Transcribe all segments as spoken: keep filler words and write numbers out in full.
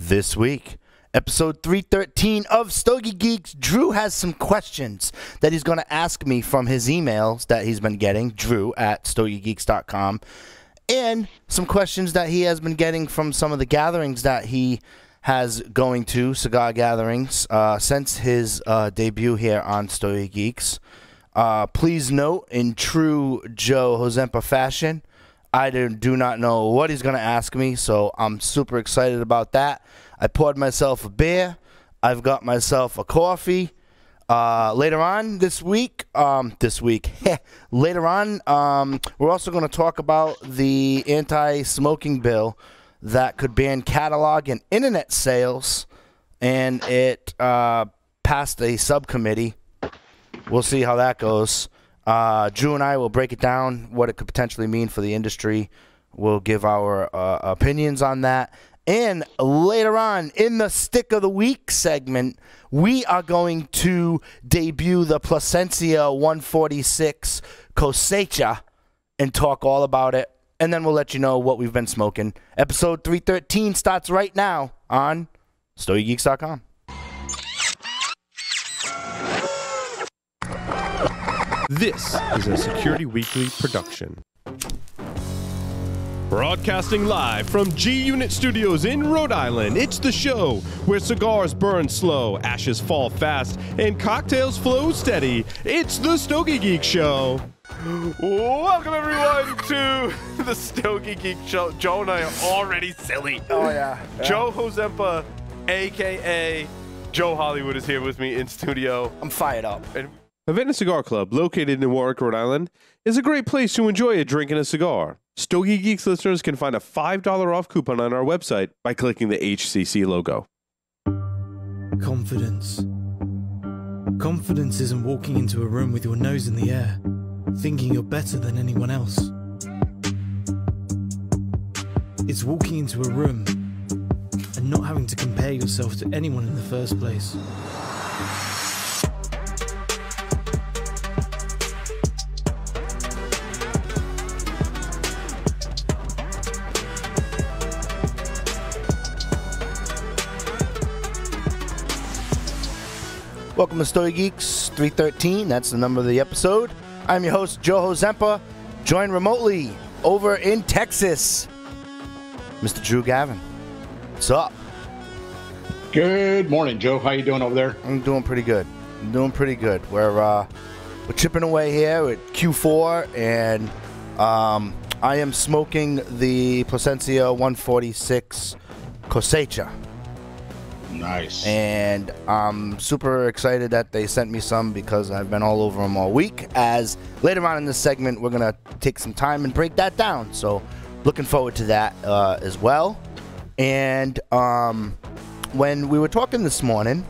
This week, episode three thirteen of Stogie Geeks, Drew has some questions that he's going to ask me from his emails that he's been getting, Drew at Stogie Geeks dot com, and some questions that he has been getting from some of the gatherings that he has going to, cigar gatherings, uh, since his uh, debut here on Stogie Geeks. Uh, please note, in true Joe Hozempa fashion, I do not know what he's going to ask me, so I'm super excited about that. I poured myself a beer. I've got myself a coffee. Uh, later on this week, um, this week, later on, um, we're also going to talk about the anti-smoking bill that could ban catalog and internet sales, and it uh, passed a subcommittee. We'll see how that goes. Uh, Drew and I will break it down, what it could potentially mean for the industry. We'll give our uh, opinions on that. And later on, in the Stick of the Week segment, we are going to debut the Plasencia one forty-six Cosecha and talk all about it. And then we'll let you know what we've been smoking. Episode three thirteen starts right now on Stogie Geeks dot com. This is a Security Weekly production. Broadcasting live from G-Unit Studios in Rhode Island, it's the show where cigars burn slow, ashes fall fast, and cocktails flow steady. It's the Stogie Geek Show. Welcome, everyone, to the Stogie Geek Show. Joe and I are already silly. Oh, yeah. yeah. Joe Hozempa, a k a. Joe Hollywood, is here with me in studio. I'm fired up. And the Venice Cigar Club, located in Warwick, Rhode Island, is a great place to enjoy a drink and a cigar. Stogie Geeks listeners can find a five dollar off coupon on our website by clicking the H C C logo. Confidence. Confidence isn't walking into a room with your nose in the air, thinking you're better than anyone else. It's walking into a room and not having to compare yourself to anyone in the first place. Welcome to Stogie Geeks three thirteen. That's the number of the episode. I'm your host, Joe Hozempa, joined remotely over in Texas, Mister Drew Gavin. What's up? Good morning, Joe. How you doing over there? I'm doing pretty good. I'm doing pretty good. We're uh, we're chipping away here at Q four, and um, I am smoking the Plasencia one forty-six Cosecha. Nice. And I'm super excited that they sent me some because I've been all over them all week. As later on in this segment, we're going to take some time and break that down. So looking forward to that uh, as well. And um, when we were talking this morning,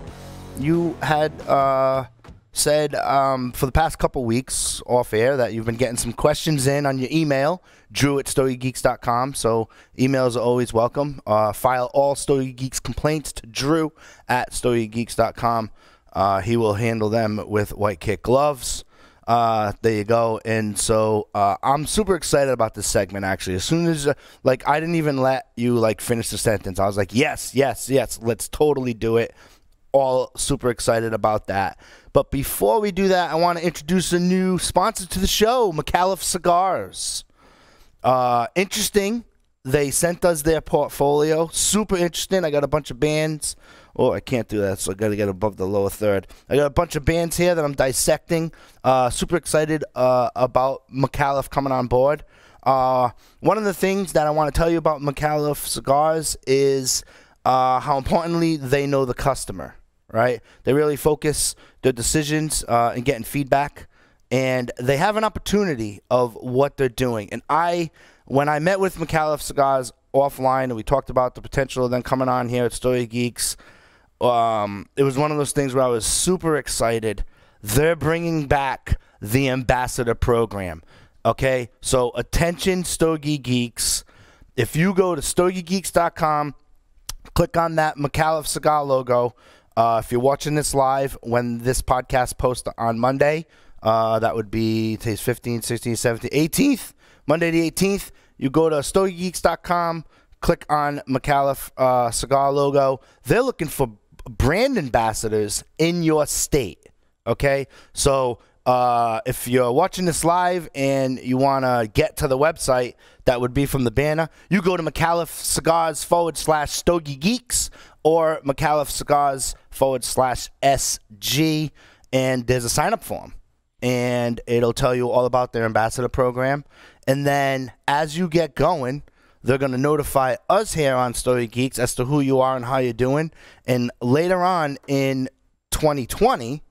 you had uh, said um, for the past couple weeks off air that you've been getting some questions in on your email, Drew at Stogie Geeks dot com. So emails are always welcome. Uh, file all Stogie Geeks complaints to Drew at Stogie Geeks dot com. Uh, he will handle them with white kit gloves. Uh, there you go. And so uh, I'm super excited about this segment, actually. As soon as, uh, like, I didn't even let you, like, finish the sentence. I was like, yes, yes, yes, let's totally do it. All super excited about that. But before we do that, I want to introduce a new sponsor to the show, McAuliffe Cigars. Uh, interesting. They sent us their portfolio. Super interesting. I got a bunch of bands. Oh, I can't do that, so I got to get above the lower third. I got a bunch of bands here that I'm dissecting. Uh, super excited uh, about McAuliffe coming on board. Uh, one of the things that I want to tell you about McAuliffe Cigars is uh, how importantly they know the customer, right? They really focus their decisions uh, in getting feedback. And they have an opportunity of what they're doing. And I, when I met with McAuliffe Cigars offline and we talked about the potential of them coming on here at Stogie Geeks, um, it was one of those things where I was super excited. They're bringing back the ambassador program. Okay, so attention Stogie Geeks. If you go to Stogie Geeks dot com, click on that McAuliffe Cigar logo. Uh, if you're watching this live when this podcast posts on Monday, Uh, that would be today's fifteenth, sixteenth, seventeenth, eighteenth, Monday the eighteenth. You go to Stogie Geeks dot com, Click on McAuliffe uh, Cigar logo. They're looking for brand ambassadors in your state, okay? So uh, if you're watching this live and you want to get to the website, that would be from the banner. You go to McAuliffe Cigars forward slash Stogie Geeks or McAuliffe Cigars forward slash S G, and there's a sign-up form. And it'll tell you all about their ambassador program. And then as you get going, they're going to notify us here on Stogie Geeks as to who you are and how you're doing. And later on in twenty twenty,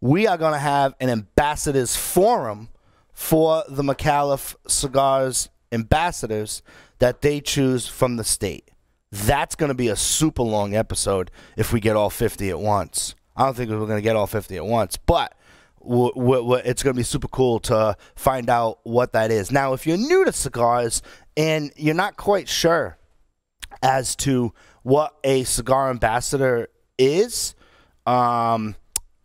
we are going to have an ambassadors forum for the McAuliffe Cigars ambassadors that they choose from the state. That's going to be a super long episode if we get all fifty at once. I don't think we're going to get all fifty at once, but it's going to be super cool to find out what that is. Now, if you're new to cigars and you're not quite sure as to what a cigar ambassador is, um,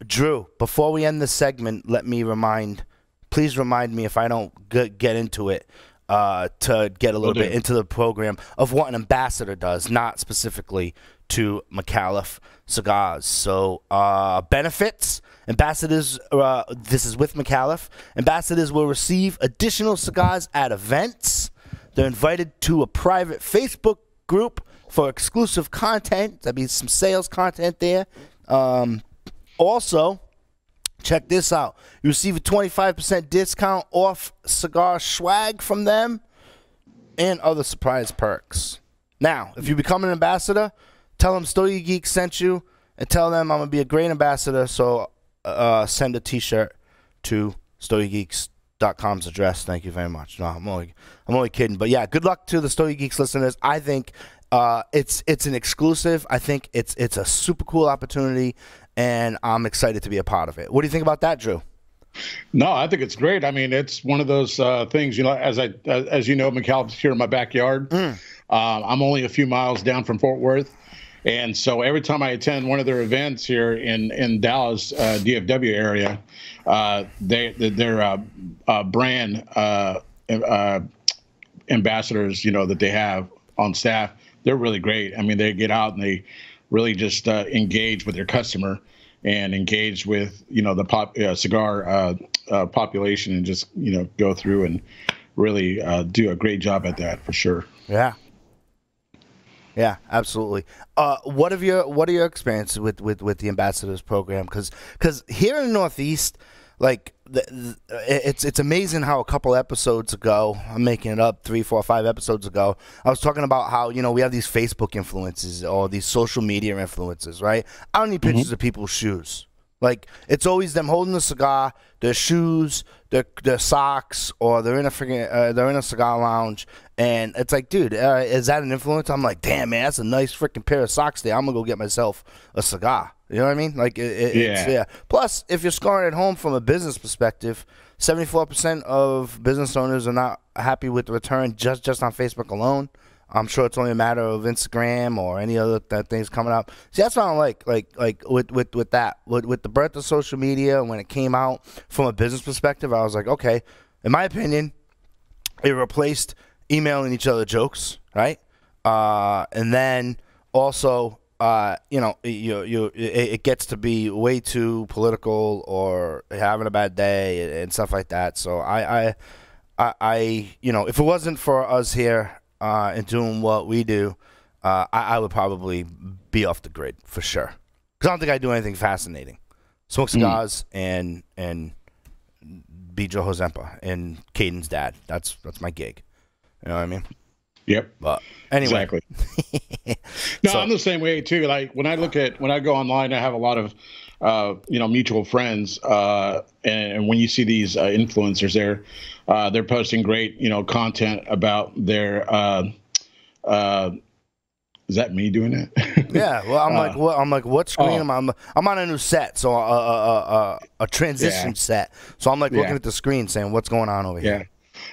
Drew, before we end this segment, let me remind, please remind me if I don't get into it, uh, to get a little bit into the program of what an ambassador does, not specifically to McAuliffe Cigars. So uh, benefits. Ambassadors, uh, this is with McAuliffe. Ambassadors will receive additional cigars at events. They're invited to a private Facebook group for exclusive content. That means some sales content there. Um, also, check this out. You receive a twenty-five percent discount off cigar swag from them and other surprise perks. Now, if you become an ambassador, tell them Stogie Geek sent you and tell them I'm going to be a great ambassador, so Uh, send a t-shirt to Stogie Geeks dot com's address. Thank you very much. No, I'm only, I'm only kidding. But yeah, good luck to the Stogie Geeks listeners. I think uh, it's it's an exclusive. I think it's it's a super cool opportunity, and I'm excited to be a part of it. What do you think about that, Drew? No, I think it's great. I mean, it's one of those uh, things, you know, as I as, as you know, McAuliffe's here in my backyard. Mm. Uh, I'm only a few miles down from Fort Worth. And so every time I attend one of their events here in in Dallas, uh, D F W area, uh, they their uh, uh, brand uh, uh, ambassadors, you know, that they have on staff, they're really great. I mean, they get out and they really just uh, engage with their customer and engage with, you know, the pop, uh, cigar uh, uh, population, and just, you know, go through and really uh, do a great job at that for sure. Yeah. Yeah, absolutely. Uh, what have your what are your experiences with, with, with the ambassadors program? Because because here in the Northeast, like the, the, it's it's amazing how a couple episodes ago, I'm making it up, three, four, five episodes ago, I was talking about how, you know, we have these Facebook influencers or these social media influencers, right? I don't need pictures mm-hmm. of people's shoes. Like, it's always them holding a cigar, their shoes, their their socks, or they're in a freaking uh, they're in a cigar lounge, and it's like, dude, uh, is that an influence? I'm like, damn, man, that's a nice freaking pair of socks there. I'm gonna go get myself a cigar. You know what I mean? Like, it, it, yeah. It's, yeah. Plus, if you're scoring at home from a business perspective, seventy-four percent of business owners are not happy with the return just just on Facebook alone. I'm sure it's only a matter of Instagram or any other th things coming up. See, that's what I like, like, like with with with that, with with the birth of social media. When it came out from a business perspective, I was like, okay. In my opinion, it replaced emailing each other jokes, right? Uh, and then also, uh, you know, you you it, it gets to be way too political or having a bad day and, and stuff like that. So I, I, I, I, you know, if it wasn't for us here. Uh, and doing what we do, uh, I, I would probably be off the grid for sure. Because I don't think I do anything fascinating. Smoke cigars mm. and and be Joe Hozempa and Caden's dad. That's that's my gig. You know what I mean? Yep. But anyway. Exactly. No, so, I'm the same way too. Like when I look at when I go online, I have a lot of uh, you know mutual friends, uh, and, and when you see these uh, influencers there. Uh, they're posting great, you know, content about their. Uh, uh, is that me doing it? Yeah. Well, I'm uh, like, well, I'm like, what screen oh. am I? I'm, I'm on a new set, so a a, a, a transition yeah. set. So I'm like looking yeah. at the screen, saying, "What's going on over yeah. here?"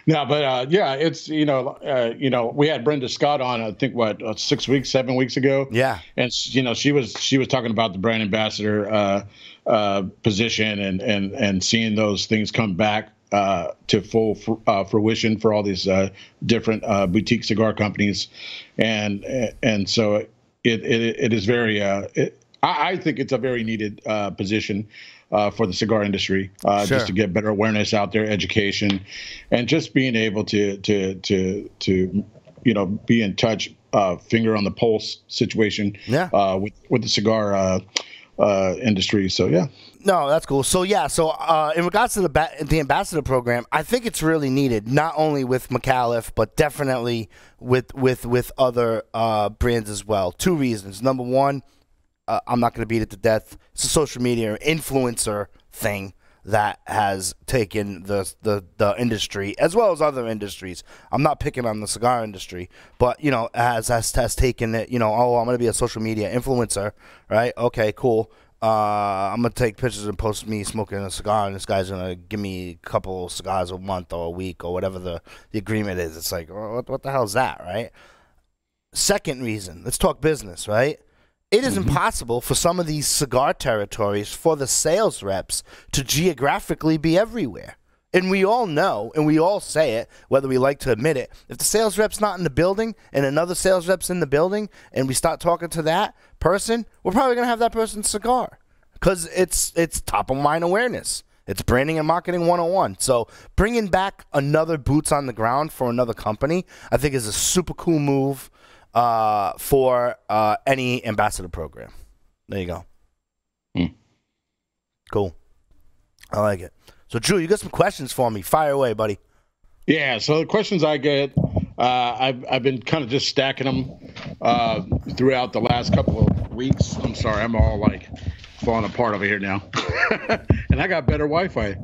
No, but uh, yeah, it's you know, uh, you know, we had Brenda Scott on, I think what uh, six weeks, seven weeks ago. Yeah. And you know, she was she was talking about the brand ambassador uh, uh, position and and and seeing those things come back. uh, to full fr uh, fruition for all these uh, different uh, boutique cigar companies, and and so it it, it is very. Uh, it, I, I think it's a very needed uh, position uh, for the cigar industry, uh, sure. just to get better awareness out there, education, and just being able to to to to you know be in touch, uh, finger on the pulse situation, yeah. uh, with with the cigar. Uh, uh industry. So yeah, no, that's cool. So yeah, so uh in regards to the ba the ambassador program, I think it's really needed, not only with McAuliffe but definitely with with with other uh brands as well. Two reasons. Number one, uh, I'm not going to beat it to death, it's a social media influencer thing that has taken the, the the industry as well as other industries. I'm not picking on the cigar industry, but you know, as has, has taken it. You know, oh, I'm gonna be a social media influencer, right? Okay, cool. Uh, I'm gonna take pictures and post me smoking a cigar, and this guy's gonna give me a couple cigars a month or a week or whatever the the agreement is. It's like, well, what what the hell is that, right? Second reason, let's talk business, right? It is impossible for some of these cigar territories for the sales reps to geographically be everywhere. And we all know, and we all say it, whether we like to admit it, if the sales rep's not in the building and another sales rep's in the building and we start talking to that person, we're probably going to have that person's cigar because it's, it's top-of-mind awareness. It's branding and marketing one oh one. So bringing back another boots on the ground for another company I think is a super cool move. Uh, for uh, any ambassador program. There you go. Mm. Cool. I like it. So, Drew, you got some questions for me. Fire away, buddy. Yeah, so the questions I get, uh, I've, I've been kind of just stacking them uh, throughout the last couple of weeks. I'm sorry, I'm all, like, falling apart over here now. And I got better Wi-Fi.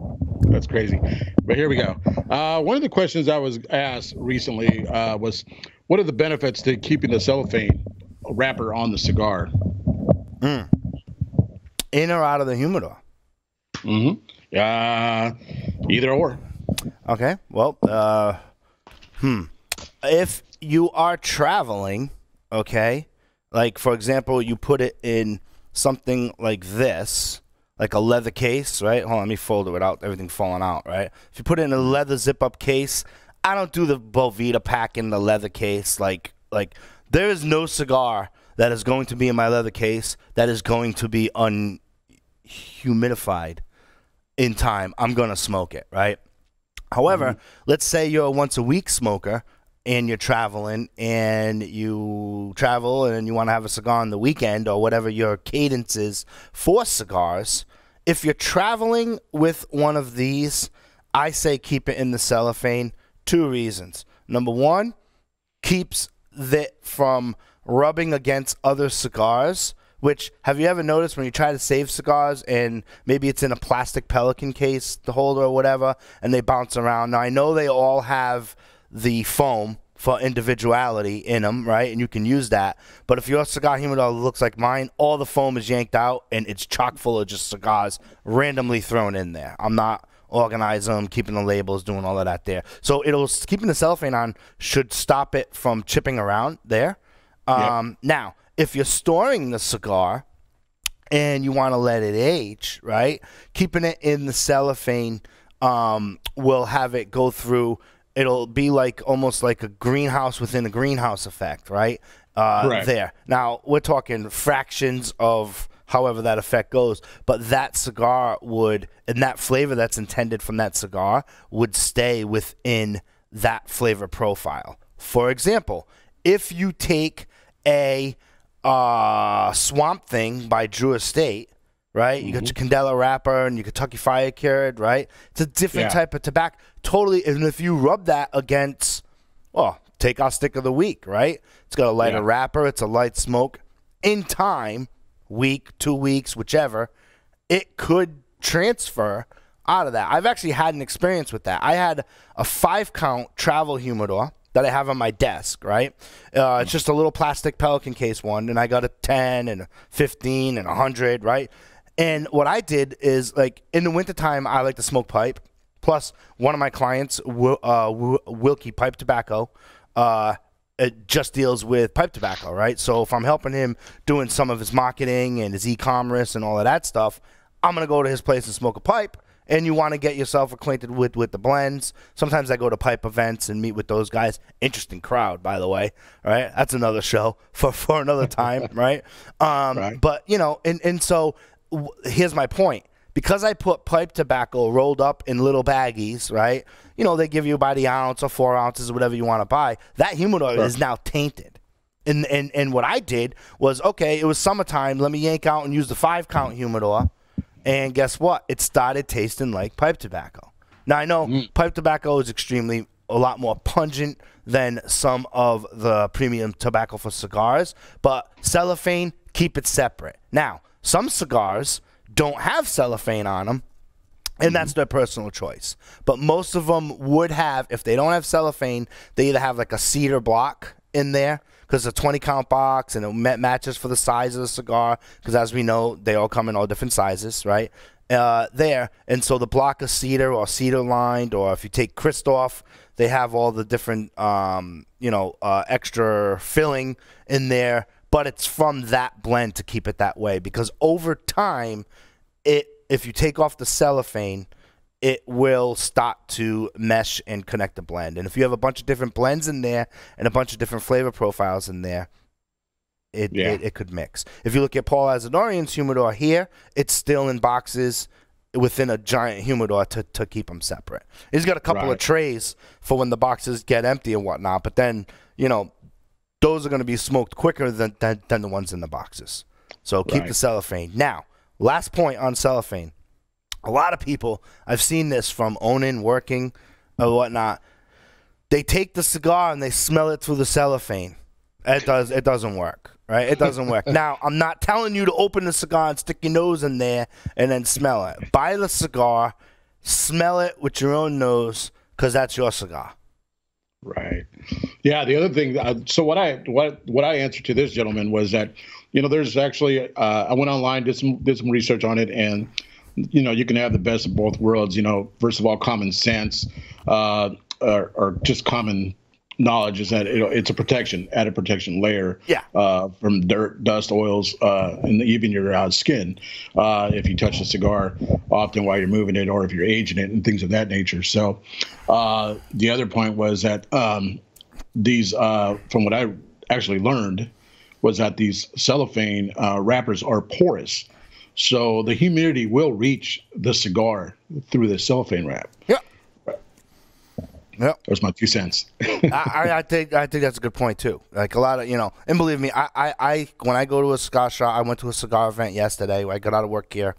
That's crazy. But here we go. Uh, one of the questions I was asked recently uh, was, what are the benefits to keeping the cellophane wrapper on the cigar? Mm. In or out of the humidor? Mm-hmm. Uh, either or. Okay. Well, uh, hmm. If you are traveling, okay, like, for example, you put it in something like this, like a leather case, right? Hold on, let me fold it without everything falling out, right? If you put it in a leather zip-up case, I don't do the Bovita pack in the leather case. Like, like there is no cigar that is going to be in my leather case that is going to be unhumidified in time. I'm going to smoke it, right? However, mm-hmm. let's say you're a once-a-week smoker and you're traveling and you travel and you want to have a cigar on the weekend or whatever your cadence is for cigars. If you're traveling with one of these, I say keep it in the cellophane. Two reasons. Number one, keeps it from rubbing against other cigars, which, have you ever noticed when you try to save cigars and maybe it's in a plastic Pelican case, the holder or whatever, and they bounce around. Now, I know they all have the foam for individuality in them, right? And you can use that. But if your cigar humidor looks like mine, all the foam is yanked out and it's chock full of just cigars randomly thrown in there. I'm not... organize them, keeping the labels, doing all of that there. So it'll keeping the cellophane on should stop it from chipping around there. Um, yep. Now, if you're storing the cigar and you want to let it age, right, keeping it in the cellophane um, will have it go through. It'll be like almost like a greenhouse within a greenhouse effect, right? Uh, right. There. Now, we're talking fractions of... however that effect goes, but that cigar would, and that flavor that's intended from that cigar would stay within that flavor profile. For example, if you take a uh, Swamp Thing by Drew Estate, right? Mm-hmm. You got your Candela wrapper and your Kentucky Fire Cured, right? It's a different yeah. type of tobacco. Totally, and if you rub that against, oh, take our stick of the week, right? It's got a lighter yeah. wrapper, it's a light smoke. In time... week, two weeks, whichever, it could transfer out of that. I've actually had an experience with that. I had a five-count travel humidor that I have on my desk, right? Uh, it's just a little plastic Pelican case one, and I got a ten and a fifteen and a one hundred, right? And what I did is, like, in the wintertime, I like to smoke pipe, plus one of my clients, uh, Wilkie Pipe Tobacco, uh, it just deals with pipe tobacco, right? So if I'm helping him doing some of his marketing and his e-commerce and all of that stuff, I'm going to go to his place and smoke a pipe, and you want to get yourself acquainted with, with the blends. Sometimes I go to pipe events and meet with those guys. Interesting crowd, by the way. All right, that's another show for, for another time, right? Um, right. But, you know, and, and so w here's my point. Because I put pipe tobacco rolled up in little baggies, right, you know, they give you about an ounce or four ounces or whatever you want to buy. That humidor sure. is now tainted. And, and, and what I did was, okay, it was summertime. Let me yank out and use the five-count humidor. And guess what? It started tasting like pipe tobacco. Now, I know mm. pipe tobacco is extremely a lot more pungent than some of the premium tobacco for cigars. But cellophane, keep it separate. Now, some cigars don't have cellophane on them, and mm-hmm. that's their personal choice. But most of them would have, if they don't have cellophane, they either have like a cedar block in there, because it's a twenty count box, and it matches for the size of the cigar, because as we know, they all come in all different sizes, right? Uh, there, and so the block of cedar or cedar lined, or if you take Christoff, they have all the different, um, you know, uh, extra filling in there. But it's from that blend to keep it that way, because over time, it if you take off the cellophane, it will start to mesh and connect the blend. And if you have a bunch of different blends in there and a bunch of different flavor profiles in there, it yeah. it, it could mix. If you look at Paul Asadorian's humidor here, it's still in boxes within a giant humidor to, to keep them separate. He's got a couple right. of trays for when the boxes get empty and whatnot, but then, you know, those are going to be smoked quicker than, than, than the ones in the boxes. So keep right. the cellophane. Now, last point on cellophane. A lot of people, I've seen this from owning, working, or whatnot. They take the cigar and they smell it through the cellophane. It, does, it doesn't work, right? It doesn't work. Now, I'm not telling you to open the cigar and stick your nose in there and then smell it. Buy the cigar, smell it with your own nose, because that's your cigar. Right. Yeah. The other thing. Uh, so what I what what I answered to this gentleman was that, you know, there's actually uh, I went online, did some did some research on it, and you know you can have the best of both worlds. You know, first of all, common sense uh, or, or just common knowledge is that it, it's a protection, added protection layer. Yeah. Uh, from dirt, dust, oils, uh, and even your uh, skin, uh, if you touch the cigar often while you're moving it, or if you're aging it, and things of that nature. So, uh, the other point was that um, these, uh, from what I actually learned, was that these cellophane uh, wrappers are porous, so the humidity will reach the cigar through the cellophane wrap. Yeah. Yep. That was my two cents. I, I think I think that's a good point too. Like a lot of you know, and believe me, I, I, I when I go to a cigar shop, I went to a cigar event yesterday. I got out of work here,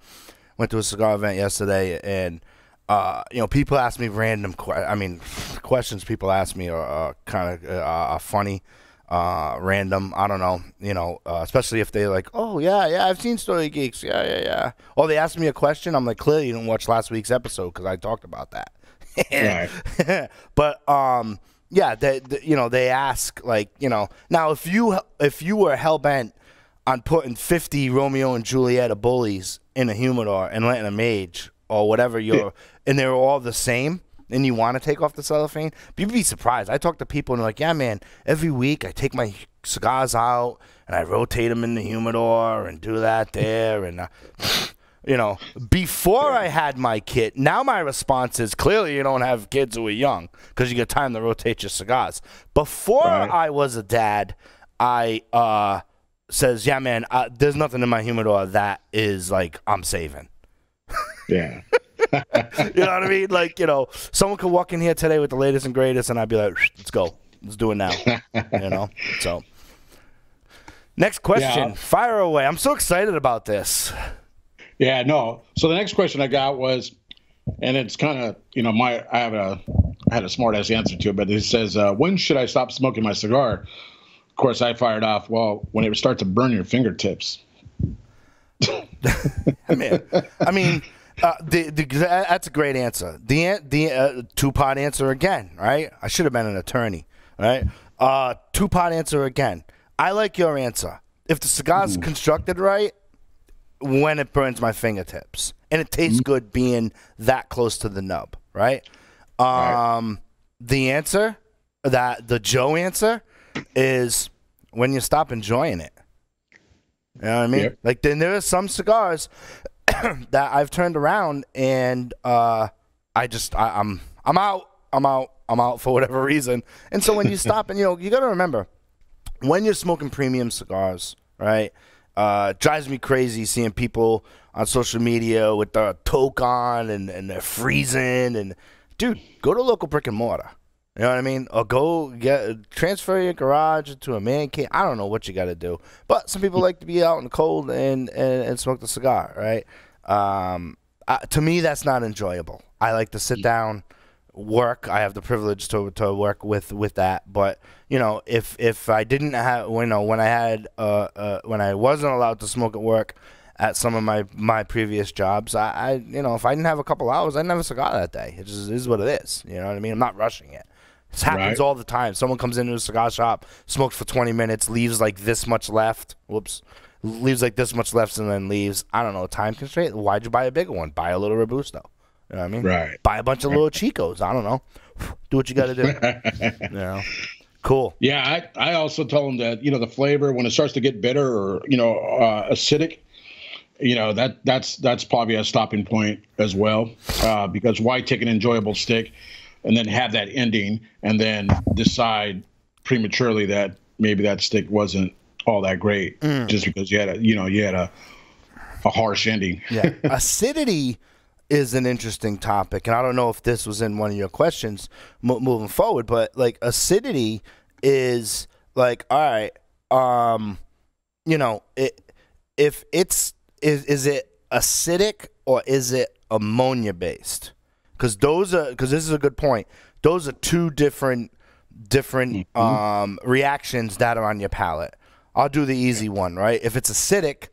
went to a cigar event yesterday, and uh, you know, people ask me random, que I mean, questions people ask me are uh, kind of uh, are funny, uh, random. I don't know, you know, uh, especially if they like, oh yeah, yeah, I've seen Stogie Geeks, yeah, yeah, yeah. Or they ask me a question, I'm like, clearly you didn't watch last week's episode because I talked about that. Right. But um, yeah, they, they, you know, they ask like, you know, now if you if you were hell bent on putting fifty Romeo and Juliet bullies in a humidor and letting them age or whatever you're, yeah. and they're all the same, and you want to take off the cellophane, you'd be surprised. I talk to people and they're like, yeah, man, every week I take my cigars out and I rotate them in the humidor and do that there and. Uh, You know, before I had my kid, now my response is clearly you don't have kids who are young because you got time to rotate your cigars. Before right. I was a dad, I uh, says, yeah, man, uh, there's nothing in my humidor that is like I'm saving. Yeah. You know what I mean? Like, you know, someone could walk in here today with the latest and greatest, and I'd be like, let's go. Let's do it now. You know, so. Next question. Yeah. Fire away. I'm so excited about this. Yeah, no. So the next question I got was, and it's kind of, you know, my I have a I had a smart ass answer to it, but it says, uh, when should I stop smoking my cigar? Of course, I fired off, well, when it starts to burn your fingertips. I mean, I mean, uh, the, the, that's a great answer. The the uh, two part answer again, right? I should have been an attorney, right? Uh, two part answer again. I like your answer. If the cigar's Ooh. constructed right. When it burns my fingertips, and it tastes good being that close to the nub, right? Um, right. The answer that the Joe answer is when you stop enjoying it. You know what I mean? Yep. Like then there are some cigars that I've turned around and uh, I just I, I'm I'm out I'm out I'm out for whatever reason. And so when you stop and you know you got to remember when you're smoking premium cigars, right? Uh, it drives me crazy seeing people on social media with their toque on and, and they're freezing. And dude, go to local brick and mortar. You know what I mean? Or go get transfer your garage to a man cave. I don't know what you got to do, but some people like to be out in the cold and and, and smoke the cigar, right? Um, uh, to me, that's not enjoyable. I like to sit down, work. I have the privilege to to work with with that. But you know, if if I didn't have, you know, when I had uh, uh when I wasn't allowed to smoke at work, at some of my my previous jobs, I, I you know, if I didn't have a couple hours, I'd never have a cigar that day. It just is what it is. You know what I mean? I'm not rushing it. It happens right. all the time. Someone comes into a cigar shop, smokes for twenty minutes, leaves like this much left. Whoops. Leaves like this much left and then leaves. I don't know, time constraint. Why'd you buy a bigger one? Buy a little Robusto. You know what I mean? Right. Buy a bunch of little Chicos. I don't know. Do what you got to do. You know? Cool. Yeah, I, I also tell them that, you know, the flavor, when it starts to get bitter or, you know, uh, acidic, you know, that that's that's probably a stopping point as well uh, because why take an enjoyable stick and then have that ending and then decide prematurely that maybe that stick wasn't all that great mm. just because you had a, you know, you had a, a harsh ending. Yeah. Acidity is an interesting topic. And I don't know if this was in one of your questions mo moving forward, but like acidity is like, all right, um, you know, it, if it's, is, is it acidic or is it ammonia based? Because those are, because this is a good point. Those are two different, different mm-hmm. um, reactions that are on your palate. I'll do the easy one, right? If it's acidic,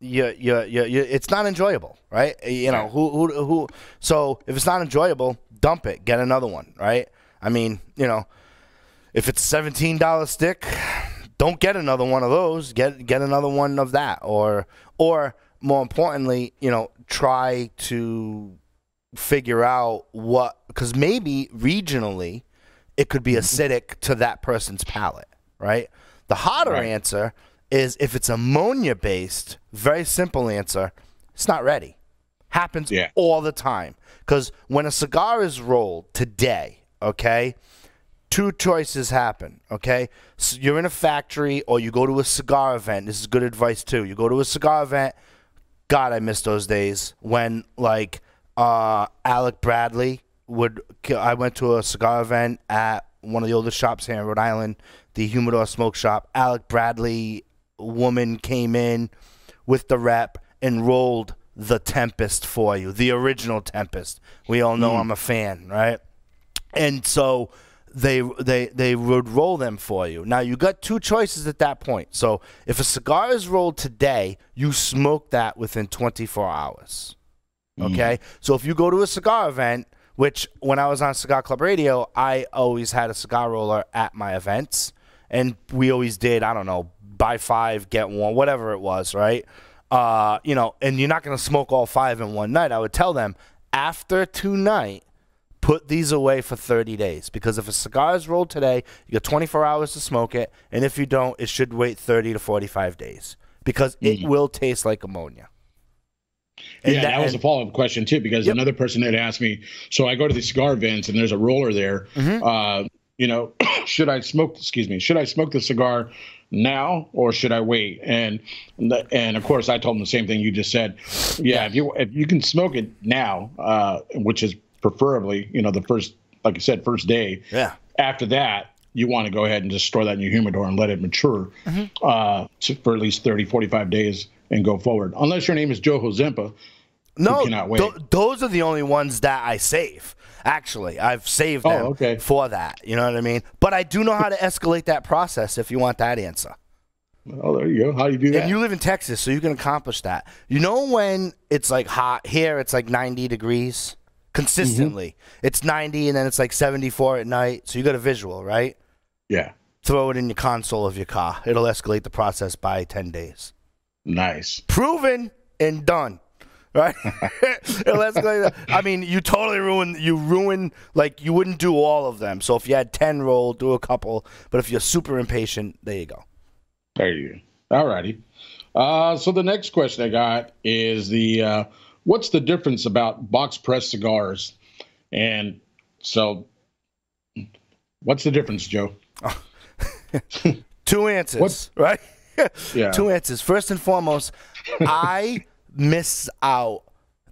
you, you, you, you, it's not enjoyable, right? You know who, who, who. So if it's not enjoyable, dump it, get another one, right? I mean, you know, if it's seventeen dollar stick, don't get another one of those. Get get another one of that, or or more importantly, you know, try to figure out what, because maybe regionally it could be acidic to that person's palate, right? The hotter right. answer is if it's ammonia based, very simple answer, it's not ready. Happens yeah. all the time. Because when a cigar is rolled today, okay, two choices happen, okay? So you're in a factory or you go to a cigar event. This is good advice too. You go to a cigar event. God, I miss those days when like Uh, Alec Bradley would. I went to a cigar event at one of the oldest shops here in Rhode Island, the Humidor Smoke Shop. Alec Bradley woman came in with the rep and rolled the Tempest for you, the original Tempest. We all know mm. I'm a fan, right? And so they they they would roll them for you. Now you got two choices at that point. So if a cigar is rolled today, you smoke that within twenty-four hours. Okay, so if you go to a cigar event, which when I was on Cigar Club Radio, I always had a cigar roller at my events, and we always did, I don't know, buy five, get one, whatever it was, right? Uh, you know, and you're not going to smoke all five in one night. I would tell them, after tonight, put these away for thirty days, because if a cigar is rolled today, you got twenty-four hours to smoke it, and if you don't, it should wait thirty to forty-five days, because it will taste like ammonia. And yeah, that, that was a follow-up question, too, because yep. another person had asked me, so I go to the cigar vents and there's a roller there. Mm-hmm. uh, you know, should I smoke, excuse me, should I smoke the cigar now or should I wait? And, and of course, I told them the same thing you just said. Yeah, yeah. If you if you can smoke it now, uh, which is preferably, you know, the first, like I said, first day. Yeah. After that, you want to go ahead and just store that in your humidor and let it mature mm-hmm. uh, for at least thirty, forty-five days. And go forward, unless your name is Joe Hozempa. No, th those are the only ones that I save. Actually, I've saved them oh, okay. for that. You know what I mean? But I do know how to escalate that process if you want that answer. Oh, there you go. How do you do that? And you live in Texas, so you can accomplish that. You know when it's like hot here, it's like ninety degrees consistently. Mm-hmm. It's ninety, and then it's like seventy-four at night. So you got a visual, right? Yeah. Throw it in your console of your car. It'll escalate the process by ten days. Nice. Proven and done. Right? I mean, you totally ruin, you ruin, like, you wouldn't do all of them. So if you had ten roll, do a couple. But if you're super impatient, there you go. There you go. All righty. Uh, so the next question I got is the uh, what's the difference about box press cigars? And so what's the difference, Joe? Oh. Two answers, what? Right? Yeah. Two answers. First and foremost, I miss out.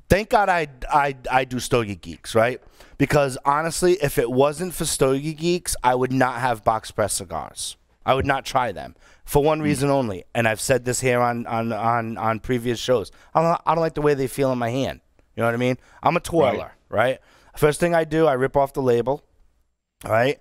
Thank God I, I, I do Stogie Geeks, right? Because honestly, if it wasn't for Stogie Geeks, I would not have box press cigars. I would not try them for one reason only, and I've said this here on on on, on previous shows. I don't, I don't like the way they feel in my hand. You know what I mean? I'm a twirler, right? right? First thing I do, I rip off the label, right?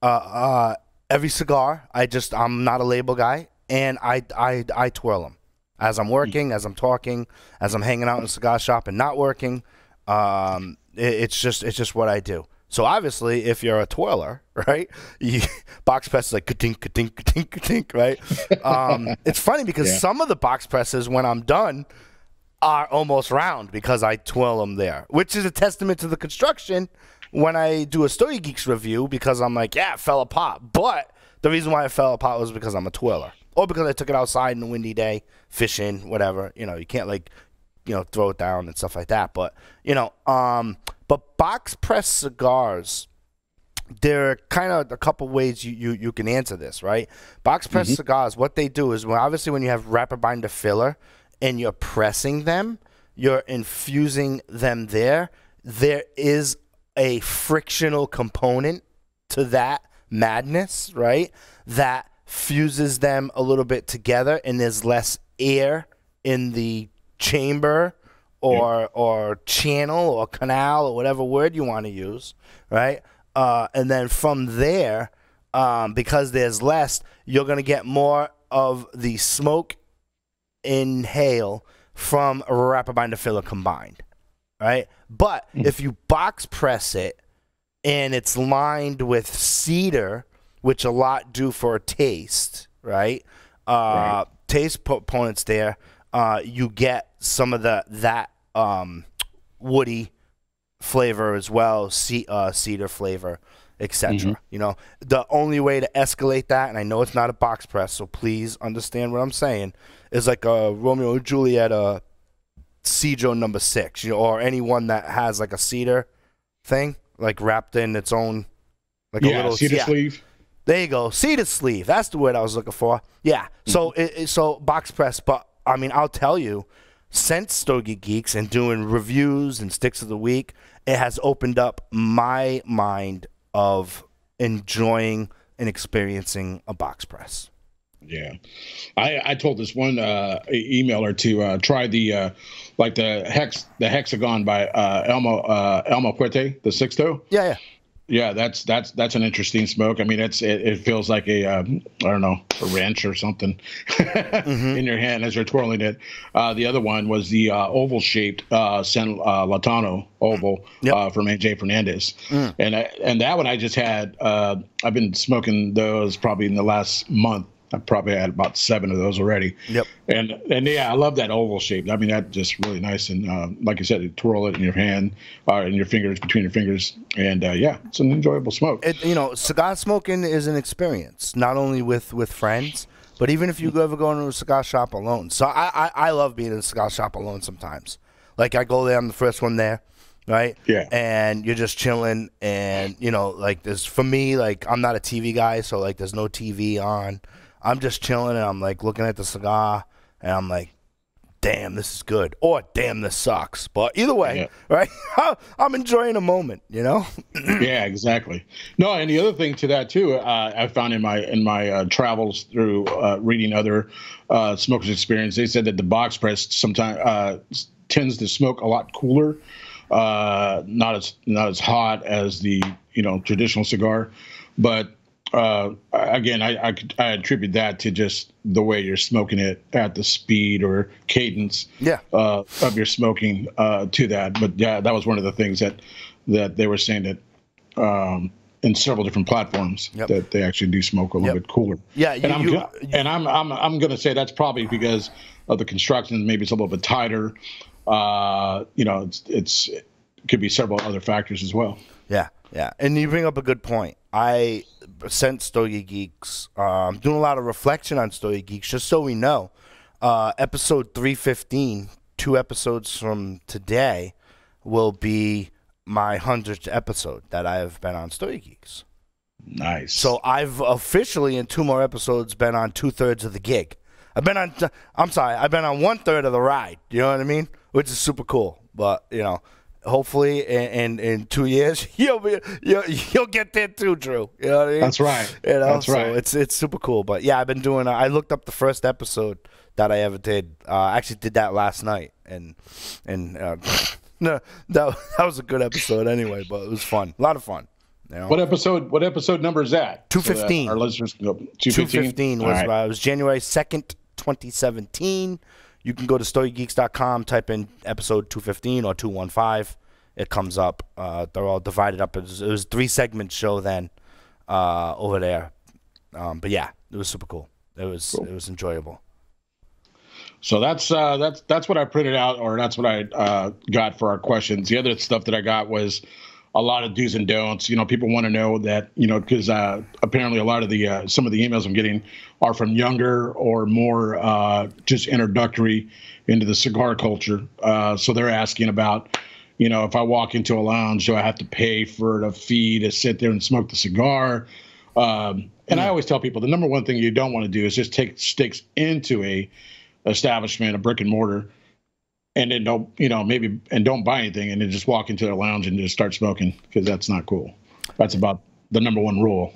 Uh, uh, every cigar, I just I'm not a label guy, and I I I twirl them as I'm working, as I'm talking, as I'm hanging out in a cigar shop and not working. Um, it, it's just it's just what I do. So obviously, if you're a twirler, right, you, box press is like ka-tink, ka-tink, ka-tink, ka-tink, right? Um, it's funny because yeah. some of the box presses, when I'm done, are almost round because I twirl them there, which is a testament to the construction when I do a Stogie Geeks review because I'm like, yeah, it fell apart. But the reason why it fell apart was because I'm a twirler or because I took it outside in a windy day, fishing, whatever. You know, you can't, like, you know, throw it down and stuff like that. But, you know, um, but box press cigars, there are kind of a couple ways you, you, you can answer this, right? Box press mm-hmm. cigars, what they do is, well, obviously when you have wrapper binder filler and you're pressing them, you're infusing them there. There is a frictional component to that madness, right? That fuses them a little bit together, and there's less air in the chamber or yeah. or channel or canal or whatever word you want to use, right? Uh, and then from there, um, because there's less, you're going to get more of the smoke inhale from wrapper binder filler combined, right? But mm. if you box press it and it's lined with cedar, which a lot do for a taste, right? Uh, right. Taste components there. Uh, you get some of the that um, woody flavor as well, ce uh, cedar flavor, et cetera. Mm-hmm. You know, the only way to escalate that, and I know it's not a box press, so please understand what I'm saying, is like a Romeo and Juliet uh, Cedro number six, you know, or any one that has like a cedar thing, like wrapped in its own, like yeah, a little cedar yeah. sleeve. There you go, cedar sleeve. That's the word I was looking for. Yeah. Mm-hmm. So it, it, so box press, but. I mean, I'll tell you, since Stogie Geeks and doing reviews and Sticks of the Week, it has opened up my mind of enjoying and experiencing a box press. Yeah. I, I told this one uh, emailer to uh, try the, uh, like, the hex, the hexagon by uh, Elmo uh, Elmo Puente, the Sixto. Yeah, yeah. Yeah, that's that's that's an interesting smoke. I mean, it's it, it feels like a um, I don't know, a wrench or something mm-hmm. in your hand as you're twirling it. Uh, the other one was the uh, oval shaped uh, San uh, Latano oval yep. uh, from A J Fernandez, mm. and I, and that one I just had. Uh, I've been smoking those probably in the last month. I probably had about seven of those already. Yep. And and yeah, I love that oval shape. I mean, that's just really nice. And uh, like you said, you twirl it in your hand or uh, in your fingers, between your fingers. And uh, yeah, it's an enjoyable smoke. It, you know, cigar smoking is an experience, not only with, with friends, but even if you ever go into a cigar shop alone. So I, I, I love being in a cigar shop alone sometimes. Like I go there, I'm the first one there, right? Yeah. And you're just chilling. And, you know, like there's, for me, like I'm not a T V guy, so like there's no T V on. I'm just chilling, and I'm, like, looking at the cigar, and I'm like, damn, this is good, or damn, this sucks. But either way, yeah. right, I'm enjoying a moment, you know? Yeah, exactly. No, and the other thing to that, too, uh, I found in my in my uh, travels through uh, reading other uh, smokers' experience, they said that the box press sometimes uh, tends to smoke a lot cooler, uh, not as not as hot as the, you know, traditional cigar, but Uh, again, I, I, I attribute that to just the way you're smoking it at the speed or cadence yeah. uh, of your smoking uh, to that. But yeah, that was one of the things that, that they were saying that um, in several different platforms yep. that they actually do smoke a little yep. bit cooler. Yeah, you, and I'm you, you, and I'm I'm I'm gonna say that's probably because of the construction. Maybe it's a little bit tighter. Uh, you know, it's it's it could be several other factors as well. Yeah, yeah, and you bring up a good point. I sent Stogie Geeks. I'm um, doing a lot of reflection on Stogie Geeks, just so we know. Uh, episode three fifteen, two episodes from today, will be my hundredth episode that I have been on Stogie Geeks. Nice. So I've officially, in two more episodes, been on two-thirds of the gig. I've been on, I'm sorry, I've been on one-third of the ride, you know what I mean? Which is super cool, but, you know. Hopefully, in, in in two years, you'll be you'll, you'll get there too, Drew. You know what I mean? That's right. You know? That's so right. It's it's super cool. But yeah, I've been doing. Uh, I looked up the first episode that I ever did. Uh, I actually did that last night, and and uh, no, that that was a good episode anyway. But it was fun, a lot of fun. You know? What episode? What episode number is that? Two fifteen. So our listeners can go. Two fifteen was right. uh, it was January second, twenty seventeen. You can go to Stogie Geeks dot com, type in episode two fifteen or two one five. It comes up. Uh, they're all divided up. It was, it was a three-segment show then uh, over there. Um, but, yeah, it was super cool. It was cool. It was enjoyable. So that's, uh, that's, that's what I printed out, or that's what I uh, got for our questions. The other stuff that I got was a lot of do's and don'ts. You know, people want to know that, you know, because uh, apparently a lot of the uh, some of the emails I'm getting are from younger or more uh, just introductory into the cigar culture. Uh, so they're asking about, you know, if I walk into a lounge, do I have to pay for a fee to sit there and smoke the cigar? Um, and yeah. I always tell people the number one thing you don't want to do is just take sticks into a establishment, a brick and mortar. And then don't, you know, maybe, and don't buy anything, and then just walk into their lounge and just start smoking, because that's not cool. That's about the number one rule.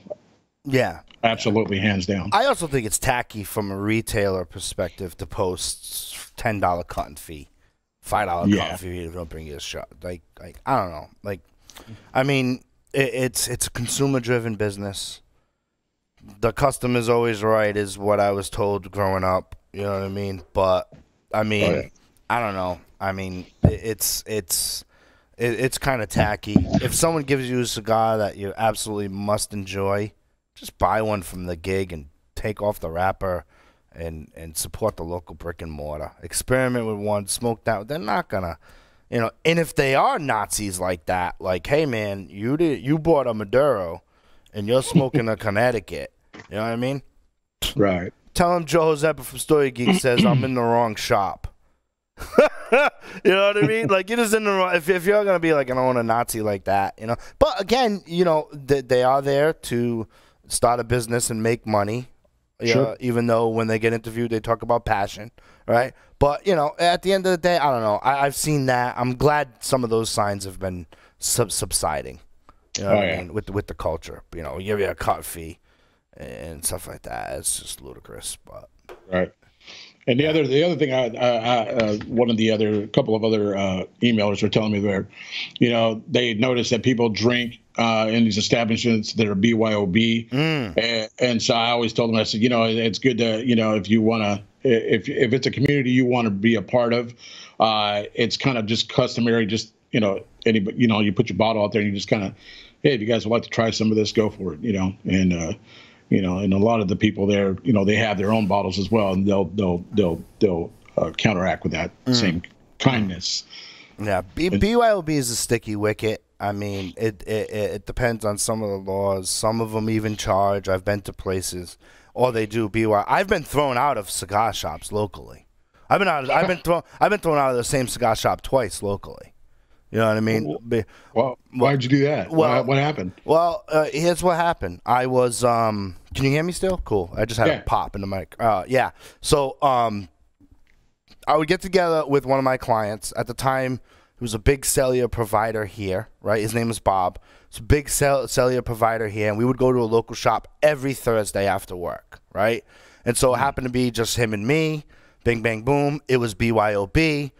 Yeah. Absolutely, hands down. I also think it's tacky from a retailer perspective to post ten dollar cutting fee, five dollar yeah. cutting fee if you don't bring your shot. Like, like I don't know. Like, I mean, it, it's, it's a consumer-driven business. The customer's always right is what I was told growing up. You know what I mean? But, I mean... Oh, yeah. I don't know. I mean, it's it's it's kind of tacky. If someone gives you a cigar that you absolutely must enjoy, just buy one from the gig and take off the wrapper and and support the local brick and mortar. Experiment with one, smoke that. They're not gonna, you know. And if they are Nazis like that, like, hey man, you did you bought a Maduro, and you're smoking a Connecticut. You know what I mean? Right. Tell them Joe Hozempa from Story Geek says I'm in the wrong shop. You know what I mean? Like, it is in the wrong. If, if you're gonna be like an owner Nazi like that, you know. But again, you know, they, they are there to start a business and make money. Yeah. Sure. Even though when they get interviewed, they talk about passion, right? But you know, at the end of the day, I don't know. I, I've seen that. I'm glad some of those signs have been sub subsiding. You know oh, what yeah. I mean? With with the culture, you know, give you a cut fee and stuff like that. It's just ludicrous, but right. And the other, the other thing, I, I, uh, one of the other, a couple of other uh, emailers were telling me there, you know, they noticed that people drink uh, in these establishments that are B Y O B, mm. and, and so I always told them, I said, you know, it's good to, you know, if you want to, if if it's a community you want to be a part of, uh, it's kind of just customary, just you know, any, you know, you put your bottle out there and you just kind of, hey, if you guys would like to try some of this, go for it, you know, and. Uh, You know, and a lot of the people there, you know, they have their own bottles as well, and they'll they'll they'll they'll uh, counteract with that mm. same kindness. Yeah, B BYOB is a sticky wicket. I mean, it, it it depends on some of the laws. Some of them even charge. I've been to places, or they do B Y O. I've been thrown out of cigar shops locally. I've been out. Of, I've been thrown. I've been thrown out of the same cigar shop twice locally. You know what I mean? Well, well, why'd you do that? Well, what happened? Well, uh, here's what happened. I was, um, can you hear me still? Cool. I just had yeah. a pop in the mic. Uh, yeah. So um, I would get together with one of my clients. At the time, he was a big cellular provider here, right? His name is Bob. It's a big cell cellular provider here, and we would go to a local shop every Thursday after work, right? And so it happened to be just him and me. Bing, bang, boom. It was B Y O B.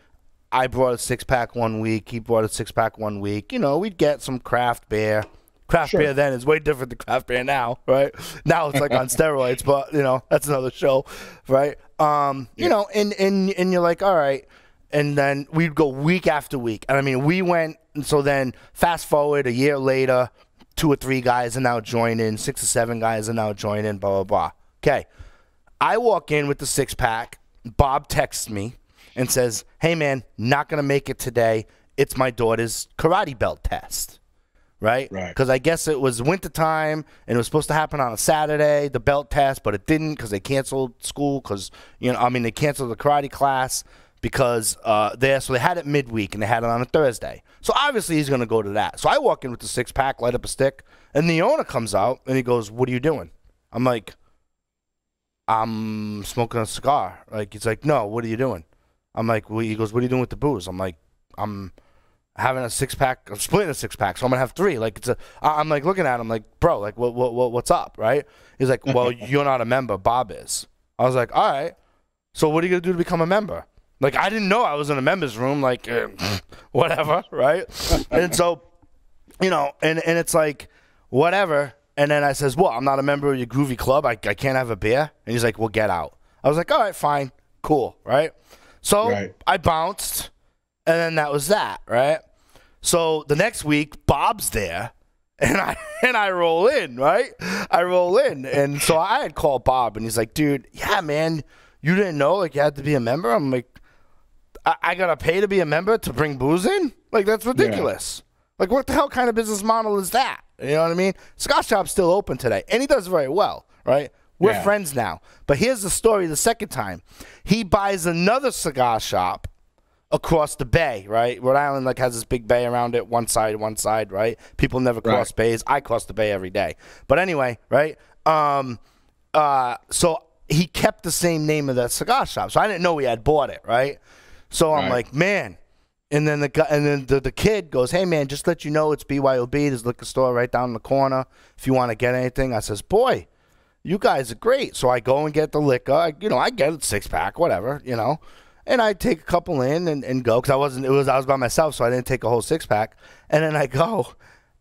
I brought a six-pack one week. He brought a six-pack one week. You know, we'd get some craft beer. Craft sure. beer then is way different than craft beer now, right? Now it's like on steroids, but, you know, that's another show, right? Um, yeah. You know, and, and, and you're like, all right. And then we'd go week after week. And, I mean, we went, and so then fast forward a year later, two or three guys are now joining, six or seven guys are now joining, blah, blah, blah. Okay. I walk in with the six-pack. Bob texts me. And says, hey, man, not going to make it today. It's my daughter's karate belt test, right? Right. Because I guess it was wintertime, and it was supposed to happen on a Saturday, the belt test, but it didn't because they canceled school because, you know, I mean, they canceled the karate class because uh, there, so they had it midweek, and they had it on a Thursday. So obviously he's going to go to that. So I walk in with the six-pack, light up a stick, and the owner comes out, and he goes, "What are you doing?" I'm like, "I'm smoking a cigar." Like, he's like, "No, what are you doing?" I'm like, well, he goes, "What are you doing with the booze?" I'm like, "I'm having a six pack. I'm splitting a six pack, so I'm gonna have three." Like, it's a. I'm like looking at him, like, "Bro, like, what, what, what what's up?" Right? He's like, "Well, you're not a member. Bob is." I was like, "All right. So what are you gonna do to become a member?" Like, I didn't know I was in a members room. Like, eh, whatever, right? And so, you know, and and it's like, whatever. And then I says, "Well, I'm not a member of your groovy club. I, I can't have a beer." And he's like, "Well, get out." I was like, "All right, fine, cool, right?" So right. I bounced, and then that was that, right? So the next week, Bob's there, and I and I roll in, right? I roll in, and so I had called Bob, and he's like, "Dude, yeah, man, you didn't know like you had to be a member." I'm like, "I, I gotta pay to be a member to bring booze in? Like, that's ridiculous." Yeah. Like, what the hell kind of business model is that? You know what I mean? Cigar Shop's still open today, and he does very well, right? We're yeah. friends now. But here's the story the second time. He buys another cigar shop across the bay, right? Rhode Island, like, has this big bay around it, one side, one side, right? People never cross right. bays. I cross the bay every day. But anyway, right? Um, uh, so he kept the same name of that cigar shop. So I didn't know he had bought it, right? So I'm right. like, man. And then the guy, and then the, the kid goes, "Hey, man, just let you know it's B Y O B. There's a liquor store right down the corner if you want to get anything." I says, "Boy, you guys are great." So I go and get the liquor. I, you know, I get a six-pack, whatever, you know. And I take a couple in and, and go because I wasn't, it was, I was by myself, so I didn't take a whole six-pack. And then I go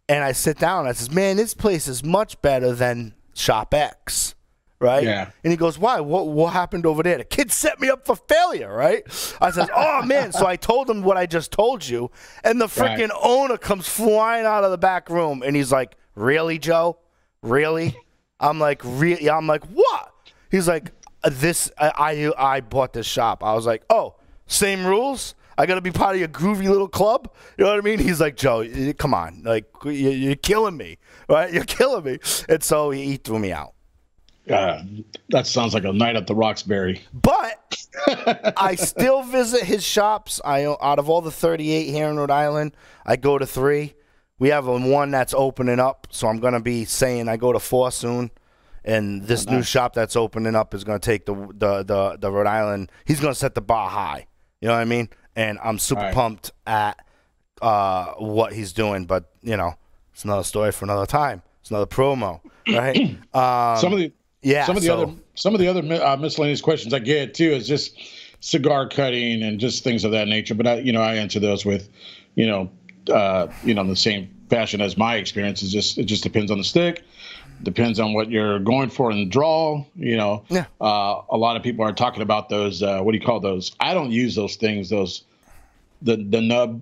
and I sit down. And I says, "Man, this place is much better than Shop X." Right? Yeah. And he goes, "Why? What what happened over there?" The kid set me up for failure, right? I said, "Oh, man." So I told him what I just told you, and the freaking right. owner comes flying out of the back room, and he's like, "Really, Joe? Really?" I'm like, "Really?" I'm like, "What?" He's like, "This, I, I, I bought this shop." I was like, "Oh, same rules? I got to be part of your groovy little club?" You know what I mean? He's like, "Joe, come on. Like, you're killing me, right? You're killing me." And so he threw me out. Uh, that sounds like a night at the Roxbury. But I still visit his shops. I out of all the thirty-eight here in Rhode Island, I go to three. We have one that's opening up, so I'm going to be saying I go to four soon. And this oh, nice. new shop that's opening up is going to take the, the the the Rhode Island. He's going to set the bar high. You know what I mean? And I'm super right. pumped at uh, what he's doing. But you know, it's another story for another time. It's another promo, right? um, Some of the Yeah, some of the so, other some of the other uh, miscellaneous questions I get too is just cigar cutting and just things of that nature. But I, you know, I answer those with, you know, uh, you know, in the same fashion as my experience. Is just it just depends on the stick, depends on what you're going for in the draw. You know, yeah. uh, a lot of people are talking about those. Uh, what do you call those? I don't use those things. Those the the nub.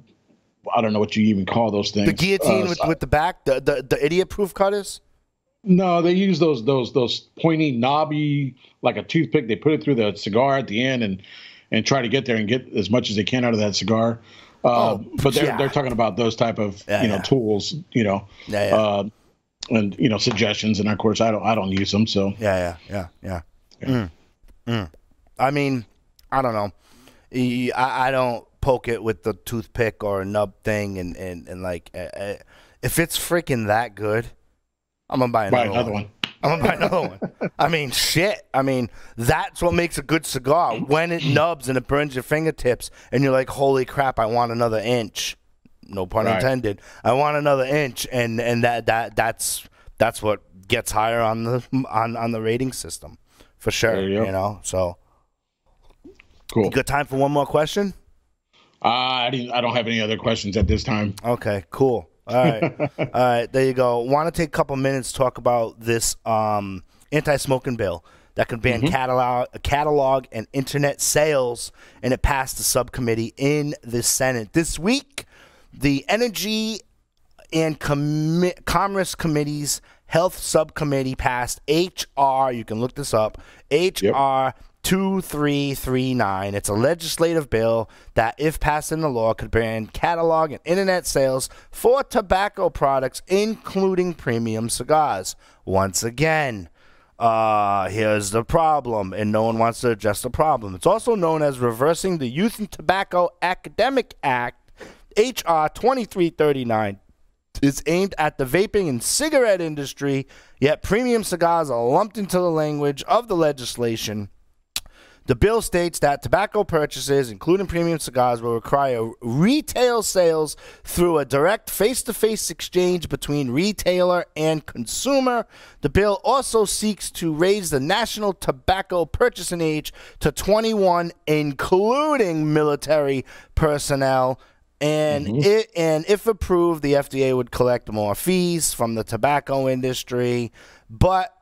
I don't know what you even call those things. The guillotine uh, with, with the back. The the, the idiot proof cutters. No, they use those those those pointy, knobby, like a toothpick. They put it through the cigar at the end and and try to get there and get as much as they can out of that cigar. Uh, oh, but they're yeah. they're talking about those type of yeah, you know yeah. tools, you know, yeah, yeah. Uh, and you know suggestions. And of course, I don't I don't use them. So yeah, yeah, yeah, yeah. Mm. Mm. I mean, I don't know. I I don't poke it with the toothpick or a nub thing, and and and like if it's freaking that good. I'm gonna buy another, buy another one. one. I'm gonna buy another one. I mean, shit. I mean, that's what makes a good cigar. When it nubs and it burns your fingertips, and you're like, "Holy crap! I want another inch." No pun right. intended. I want another inch, and and that that that's that's what gets higher on the on on the rating system, for sure. There you, you know. So cool. You got time for one more question? Uh, I didn't, I don't have any other questions at this time. Okay. Cool. All right. All right. There you go. Want to take a couple minutes to talk about this um, anti-smoking bill that could ban mm-hmm. catalog, catalog and internet sales, and it passed the subcommittee in the Senate. This week, the Energy and Com Commerce Committee's Health Subcommittee passed H R, you can look this up, H R yep. two three three nine. It's a legislative bill that, if passed into law, could ban catalog and internet sales for tobacco products, including premium cigars. Once again, uh, here's the problem, and no one wants to address the problem. It's also known as reversing the Youth and Tobacco Academic Act, H R twenty-three thirty-nine. It's aimed at the vaping and cigarette industry, yet premium cigars are lumped into the language of the legislation. The bill states that tobacco purchases, including premium cigars, will require retail sales through a direct face-to-face exchange between retailer and consumer. The bill also seeks to raise the national tobacco purchasing age to twenty-one, including military personnel. And, mm-hmm. it, and if approved, the F D A would collect more fees from the tobacco industry. But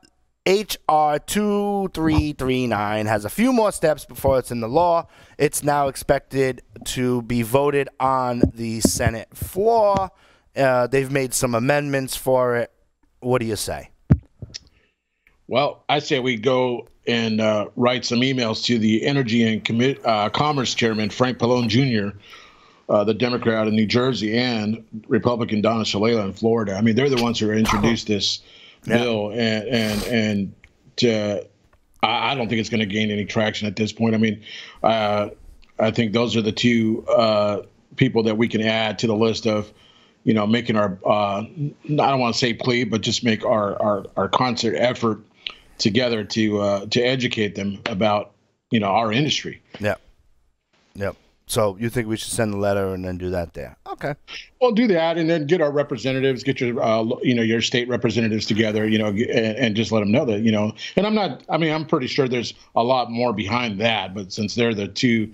H R twenty-three thirty-nine has a few more steps before it's in the law. It's now expected to be voted on the Senate floor. Uh, they've made some amendments for it. What do you say? Well, I say we go and uh, write some emails to the Energy and Commi uh, Commerce Chairman, Frank Pallone Junior, Uh, the Democrat in New Jersey, and Republican Donna Shalala in Florida. I mean, they're the ones who introduced this yeah. bill, and and and to, I don't think it's going to gain any traction at this point. I mean, uh, I think those are the two uh, people that we can add to the list of, you know, making our uh, I don't want to say plea, but just make our our our concert effort together to uh, to educate them about, you know, our industry. Yeah. Yep. So you think we should send a letter and then do that there? Okay. Well, do that, and then get our representatives, get your, uh, you know, your state representatives together, you know, and, and just let them know that, you know. And I'm not, I mean, I'm pretty sure there's a lot more behind that, but since they're the two,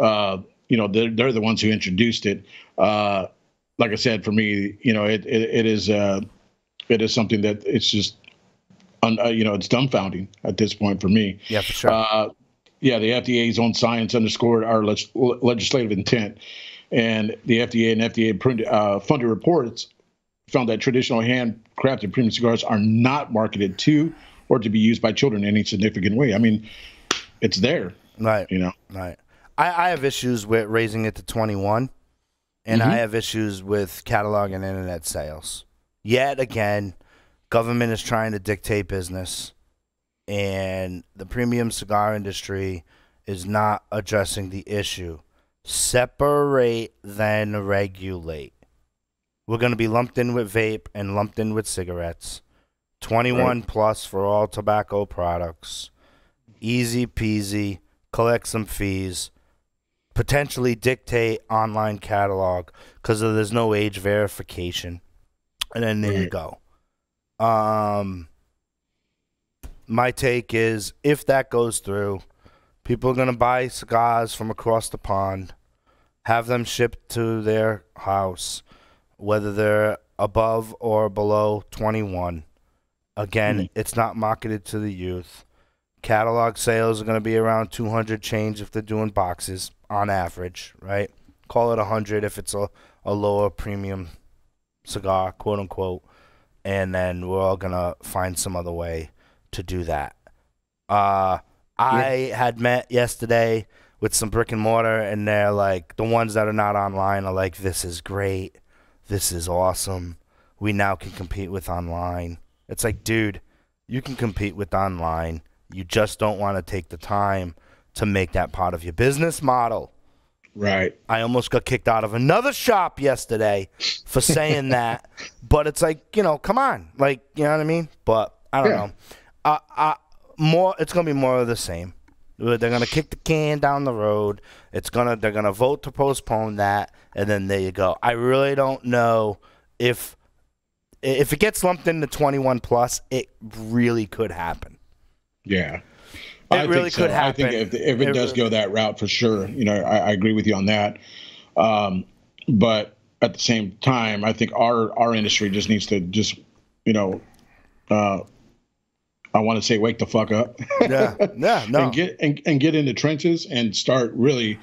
uh, you know, they're, they're the ones who introduced it. Uh, like I said, for me, you know, it it, it is uh, it is something that it's just, un, uh, you know, it's dumbfounding at this point for me. Yeah, for sure. Uh, Yeah, the F D A's own science underscored our leg legislative intent, and the F D A and F D A uh, funded reports found that traditional handcrafted premium cigars are not marketed to or to be used by children in any significant way. I mean, it's there, right? You know, right. I, I have issues with raising it to twenty-one, and mm-hmm. I have issues with catalog and internet sales. Yet again, government is trying to dictate business. And the premium cigar industry is not addressing the issue. Separate, then regulate. We're going to be lumped in with vape and lumped in with cigarettes. twenty-one right. plus for all tobacco products. Easy peasy. Collect some fees. Potentially dictate online catalog because there's no age verification. And then there right. you go. Um... My take is, if that goes through, people are going to buy cigars from across the pond, have them shipped to their house, whether they're above or below twenty-one. Again, mm. it's not marketed to the youth. Catalog sales are going to be around two hundred change if they're doing boxes on average, right? Call it one hundred if it's a, a lower premium cigar, quote unquote. And then we're all going to find some other way to do that. Uh, I yeah. had met yesterday with some brick and mortar, and they're like, the ones that are not online are like, this is great. This is awesome. We now can compete with online. It's like, dude, you can compete with online. You just don't want to take the time to make that part of your business model. Right. I almost got kicked out of another shop yesterday for saying that. But it's like, you know, come on. Like, you know what I mean? But I don't yeah. know. Uh, uh, more. It's gonna be more of the same. They're gonna kick the can down the road. It's gonna. They're gonna vote to postpone that, and then there you go. I really don't know if if it gets lumped into twenty-one plus. It really could happen. Yeah, it I really think so. could happen. I think if, if it, it does really go that route, for sure. You know, I, I agree with you on that. Um, but at the same time, I think our our industry just needs to just you know. Uh, I want to say, wake the fuck up. yeah, yeah, no. And get and, and get in the trenches and start really,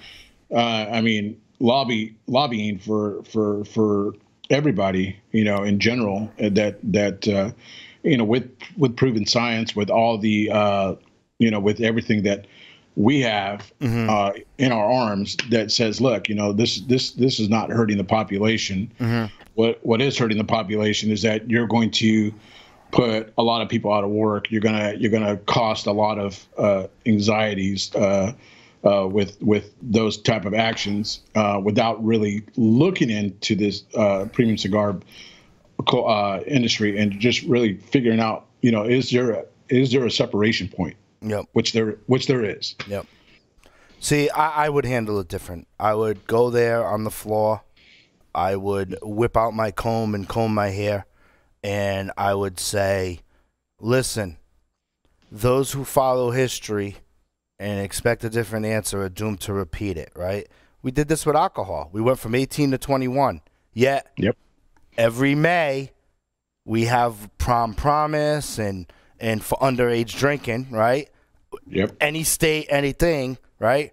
uh, I mean, lobby lobbying for for for everybody, you know, in general. That that uh, you know, with with proven science, with all the uh, you know, with everything that we have mm-hmm. uh, in our arms that says, look, you know, this this this is not hurting the population. Mm-hmm. What what is hurting the population is that you're going to put a lot of people out of work. You're gonna you're gonna cost a lot of uh, anxieties uh, uh, with with those type of actions uh, without really looking into this uh, premium cigar uh, industry and just really figuring out, you know, is there a, is there a separation point? Yep. Which there, which there is. Yep. See, I, I would handle it different. I would go there on the floor. I would whip out my comb and comb my hair, and I would say, "Listen, those who follow history and expect a different answer are doomed to repeat it." Right? We did this with alcohol. We went from eighteen to twenty-one. Yet, yep. Every May, we have prom promise and. And for underage drinking, right? Yep. Any state, anything, right?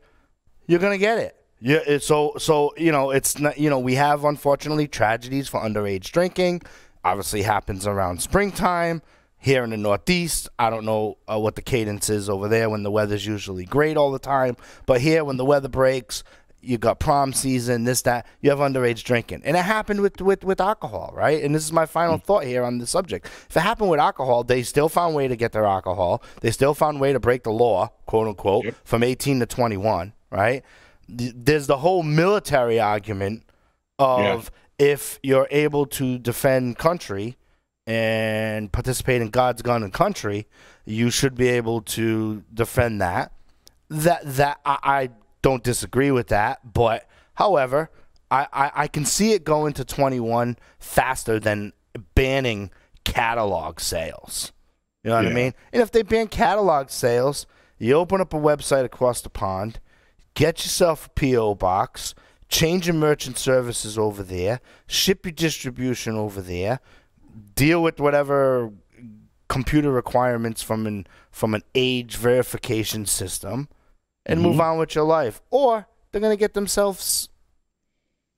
You're gonna get it. Yeah. It's so so you know it's not, you know we have unfortunately tragedies for underage drinking. Obviously happens around springtime here in the Northeast. I don't know uh, what the cadence is over there when the weather's usually great all the time, but here when the weather breaks, you got prom season, this that. You have underage drinking, and it happened with with with alcohol, right? And this is my final thought here on the subject. If it happened with alcohol, they still found a way to get their alcohol. They still found a way to break the law, quote unquote, yep. From eighteen to twenty-one, right? There's the whole military argument of yeah. If you're able to defend country and participate in God's gun and country, you should be able to defend that. That that I. I don't disagree with that, but however, I, I, I can see it going to twenty-one faster than banning catalog sales. You know what yeah. I mean? And if they ban catalog sales, you open up a website across the pond, get yourself a P O box, change your merchant services over there, ship your distribution over there, deal with whatever computer requirements from an from an age verification system. And move mm-hmm. on with your life. Or they're going to get themselves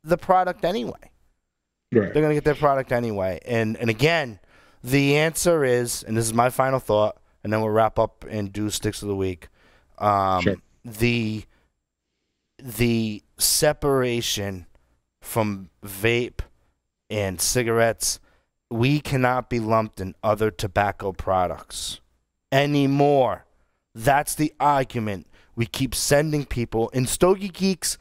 the product anyway. Right. They're going to get their product anyway. And and again, the answer is, and this is my final thought, and then we'll wrap up and do Sticks of the Week. Um, sure. The, the separation from vape and cigarettes, we cannot be lumped in other tobacco products anymore. That's the argument. We keep sending people. In Stogie Geeks,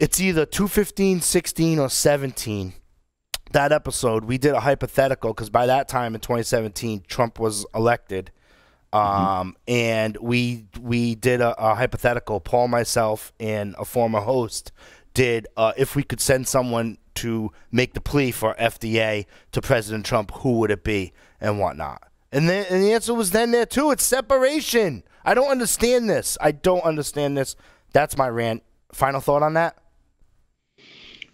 it's either two fifteen, sixteen, or seventeen. That episode, we did a hypothetical because by that time in twenty seventeen, Trump was elected. Um, mm-hmm. And we we did a, a hypothetical. Paul, myself, and a former host did uh, if we could send someone to make the plea for F D A to President Trump, who would it be and whatnot. And, then, and the answer was then there, too. It's separation. I don't understand this. I don't understand this. That's my rant. Final thought on that?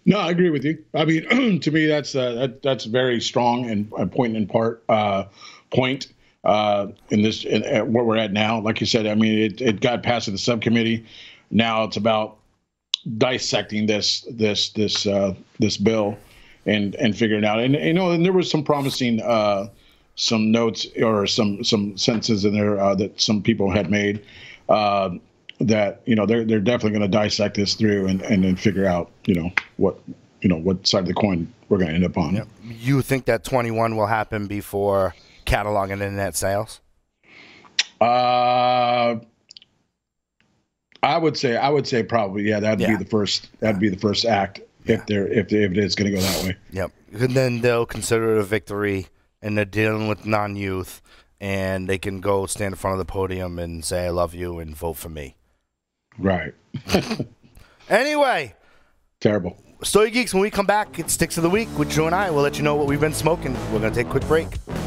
No, I agree with you. I mean, to me, that's uh, that, that's very strong and uh, point in part uh, point uh, in this in, at where we're at now. Like you said, I mean, it, it got passed in the subcommittee. Now it's about dissecting this this this uh, this bill and and figuring out. And you know, and there was some promising. Uh, some notes or some, some sentences in there uh, that some people had made uh, that, you know, they're, they're definitely going to dissect this through and, and then figure out, you know, what, you know, what side of the coin we're going to end up on. Yep. You think that twenty-one will happen before catalog and internet sales? Uh, I would say, I would say probably, yeah, that'd yeah. be the first, that'd be the first act yeah. if they're, if, if it's going to go that way. Yep. And then they'll consider it a victory. And they're dealing with non-youth, and they can go stand in front of the podium and say, I love you, and vote for me. Right. Anyway. Terrible. Stogie Geeks, when we come back, it's Sticks of the Week with Drew and I. We'll let you know what we've been smoking. We're going to take a quick break.